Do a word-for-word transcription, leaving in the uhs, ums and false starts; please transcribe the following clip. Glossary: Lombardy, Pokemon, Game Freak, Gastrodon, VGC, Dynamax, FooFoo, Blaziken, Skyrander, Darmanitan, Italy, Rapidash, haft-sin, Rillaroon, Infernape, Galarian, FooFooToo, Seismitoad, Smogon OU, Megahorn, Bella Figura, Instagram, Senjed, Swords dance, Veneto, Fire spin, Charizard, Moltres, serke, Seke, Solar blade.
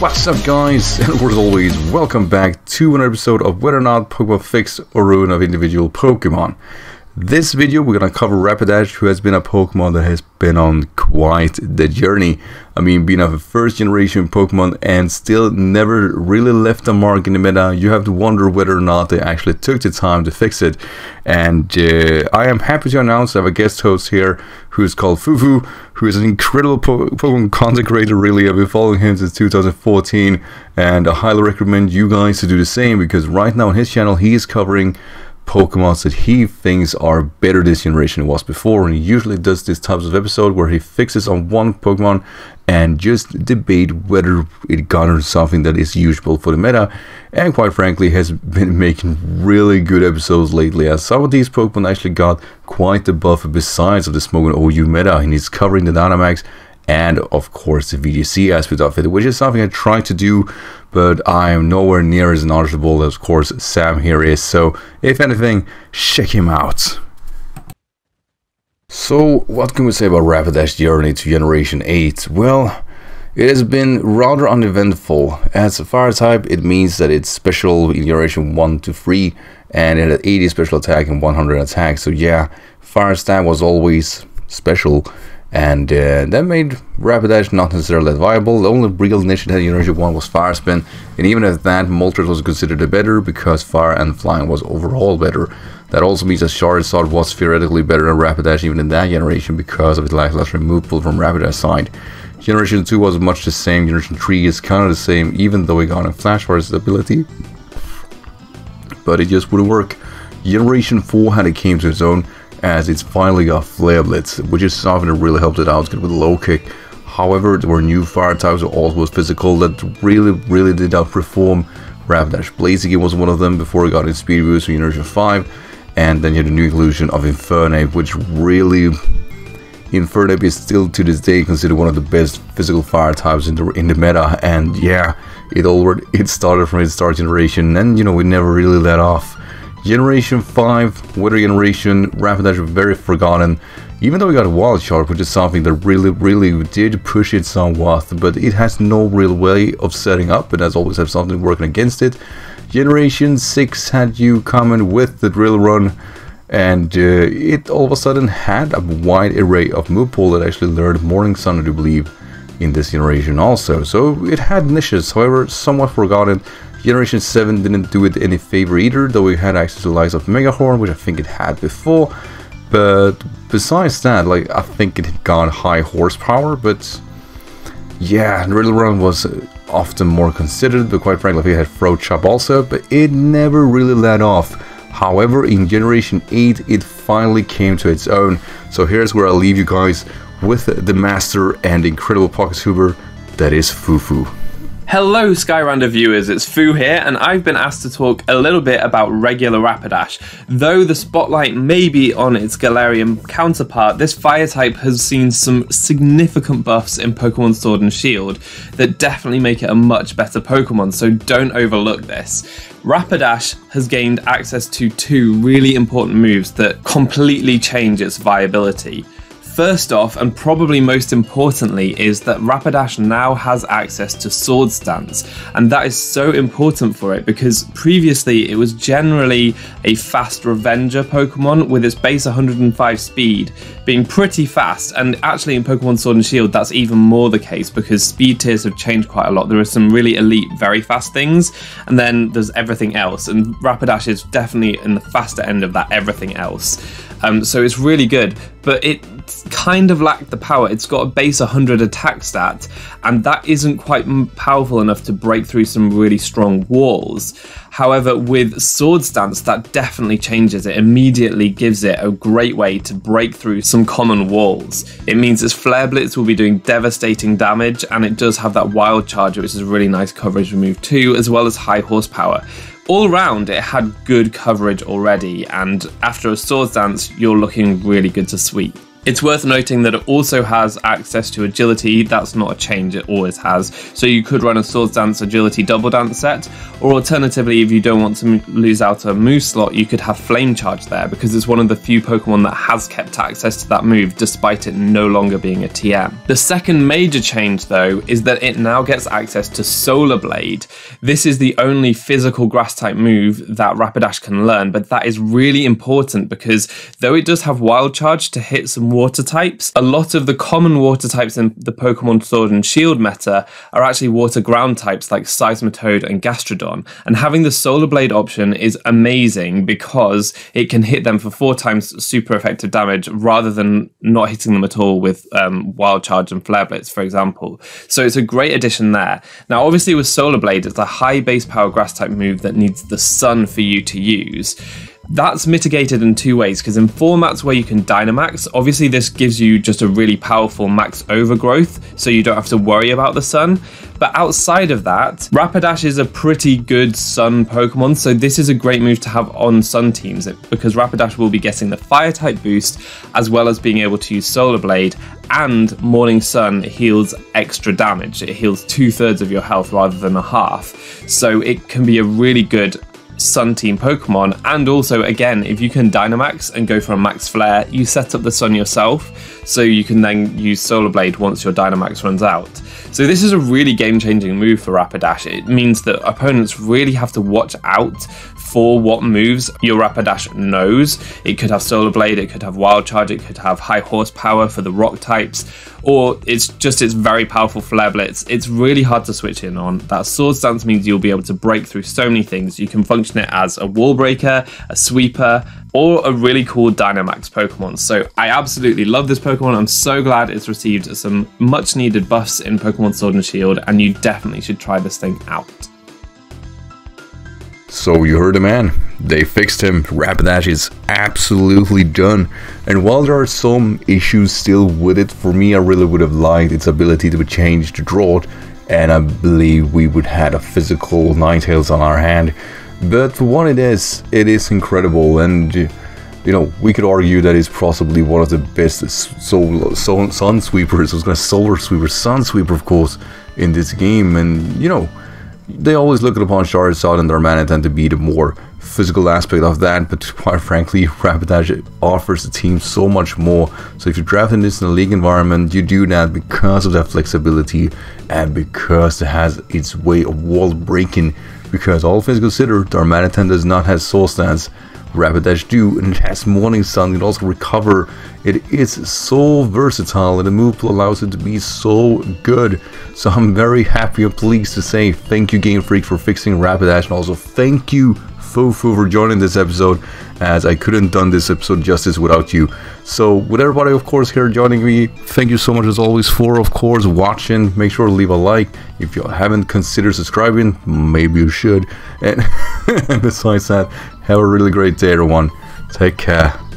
What's up, guys? And as always, welcome back to another episode of Whether or Not Pokemon Fix or Ruin of Individual Pokemon. This video we're gonna cover Rapidash, who has been a Pokemon that has been on quite the journey. I mean, being a first generation Pokemon and still never really left a mark in the meta, you have to wonder whether or not they actually took the time to fix it. And uh, I am happy to announce I have a guest host here who is called FooFoo, who is an incredible po Pokemon content creator. Really, I've been following him since two thousand fourteen, and I highly recommend you guys to do the same, because right now on his channel he is covering Pokemon that he thinks are better this generation than was before, and he usually does these types of episode where he fixes on one Pokemon and just debate whether it garnered something that is useful for the meta. And quite frankly, has been making really good episodes lately, as some of these Pokemon actually got quite the buff besides of the Smogon O U meta, and he's covering the Dynamax and of course the V G C aspect of it, which is something I try to do, but I am nowhere near as knowledgeable as, of course, Sam here is. So, if anything, check him out. So, what can we say about Rapidash's journey to Generation eight? Well, it has been rather uneventful. As a fire type, it means that it's special in Generation one to three, and it had eighty special attack and one hundred attack. So yeah, fire stat was always special, and uh, that made Rapidash not necessarily viable. The only real niche that Generation one was Fire Spin, and even at that, Moltres was considered better because Fire and Flying was overall better. That also means that Charizard was theoretically better than Rapidash even in that generation because of its lackluster removal from Rapidash's side. Generation two was much the same. Generation three is kind of the same, even though it got a Flash Force ability, but it just wouldn't work. Generation four had a came to its own, as it's finally got Flare Blitz, which is something that really helped it out with low kick. However, there were new fire types that also was physical that really, really did not perform. Rapidash Blaziken was one of them before it got its speed boost in Generation five, and then you had the new inclusion of Infernape, which really... Infernape is still to this day considered one of the best physical fire types in the, in the meta, and yeah, it already it started from its start generation, and you know, it never really let off. Generation five, Weather Generation, Rapidash was very forgotten, even though we got a Wild Shard, which is something that really, really did push it somewhat, but it has no real way of setting up, and has always have something working against it. Generation six had you coming with the Drill Run, and uh, it all of a sudden had a wide array of move pool that actually learned Morning Sun, I do believe, in this generation also. So it had niches, however, somewhat forgotten. Generation seven didn't do it any favor either, though we had access to the likes of Megahorn, which I think it had before. But besides that, like, I think it got high horsepower, but yeah, Rillaroon was often more considered, but quite frankly, it had Throat Chop also, but it never really let off. However, in Generation eight, it finally came to its own. So here's where I leave you guys with the master and incredible pocket scooper that is FooFoo. Hello Skyrander viewers, it's Foo here, and I've been asked to talk a little bit about regular Rapidash. Though the spotlight may be on its Galarian counterpart, this fire type has seen some significant buffs in Pokemon Sword and Shield that definitely make it a much better Pokemon, so don't overlook this. Rapidash has gained access to two really important moves that completely change its viability. First off, and probably most importantly, is that Rapidash now has access to Sword Stance, and that is so important for it because previously it was generally a fast Revenger Pokemon with its base one hundred and five speed being pretty fast, and actually in Pokemon Sword and Shield that's even more the case because speed tiers have changed quite a lot. There are some really elite very fast things, and then there's everything else, and Rapidash is definitely in the faster end of that everything else. Um, so it's really good, but it kind of lacked the power. It's got a base one hundred attack stat, and that isn't quite powerful enough to break through some really strong walls. However, with Sword Stance, that definitely changes it. Immediately gives it a great way to break through some common walls. It means its Flare Blitz will be doing devastating damage, and it does have that Wild Charge, which is a really nice coverage remove too, as well as high horsepower. All round, it had good coverage already, and after a Sword Dance, you're looking really good to sweep. It's worth noting that it also has access to agility. That's not a change, it always has. So you could run a Swords Dance Agility Double Dance set, or alternatively, if you don't want to lose out a move slot, you could have Flame Charge there, because it's one of the few Pokemon that has kept access to that move despite it no longer being a T M. The second major change though is that it now gets access to Solar Blade. This is the only physical grass type move that Rapidash can learn, but that is really important because though it does have Wild Charge to hit some water types, a lot of the common water types in the Pokemon Sword and Shield meta are actually water ground types like Seismitoad and Gastrodon, and having the Solar Blade option is amazing because it can hit them for four times super effective damage rather than not hitting them at all with um, Wild Charge and Flare Blitz, for example. So it's a great addition there. Now obviously with Solar Blade, it's a high base power grass type move that needs the sun for you to use. That's mitigated in two ways, because in formats where you can Dynamax, obviously this gives you just a really powerful max overgrowth, so you don't have to worry about the sun. But outside of that, Rapidash is a pretty good sun Pokemon, so this is a great move to have on sun teams, because Rapidash will be getting the fire type boost, as well as being able to use Solar Blade, and Morning Sun heals extra damage. It heals two thirds of your health rather than a half, so it can be a really good Sun team Pokemon. And also again, if you can Dynamax and go for a Max Flare, you set up the sun yourself, so you can then use Solar Blade once your Dynamax runs out. So this is a really game-changing move for Rapidash. It means that opponents really have to watch out for what moves your Rapidash knows. It could have Solar Blade, it could have Wild Charge, it could have high horsepower for the rock types, or it's just it's very powerful Flare Blitz. It's really hard to switch in on. That Swords Dance means you'll be able to break through so many things. You can function it as a wall breaker, a sweeper, or a really cool Dynamax Pokemon. So I absolutely love this Pokemon. I'm so glad it's received some much needed buffs in Pokemon Sword and Shield, and you definitely should try this thing out. So you heard the man, they fixed him. Rapidash is absolutely done, and while there are some issues still with it, for me I really would have liked its ability to be changed to Draught, and I believe we would have had a physical Ninetales on our hand. But for what it is, it is incredible, and you know, we could argue that it's possibly one of the best solar, solar, sun sweepers, I was gonna solar sweeper, sun sweeper of course, in this game. And you know, they always look upon Charizard and Darmanitan to be the more physical aspect of that, but quite frankly, Rapidash offers the team so much more. So if you're drafting this in a league environment, you do that because of that flexibility, and because it has its way of wall breaking. Because all things considered, Darmanitan does not have Soul Stance, Rapidash do, and it has Morning Sun, it also recover. It is so versatile, and the move allows it to be so good. So I'm very happy and pleased to say thank you Game Freak for fixing Rapidash, and also thank you FooFoo for joining this episode, as I couldn't done this episode justice without you. So with everybody of course here joining me, thank you so much as always for of course watching. Make sure to leave a like. If you haven't considered subscribing, maybe you should. And besides that, have a really great day everyone. Take care.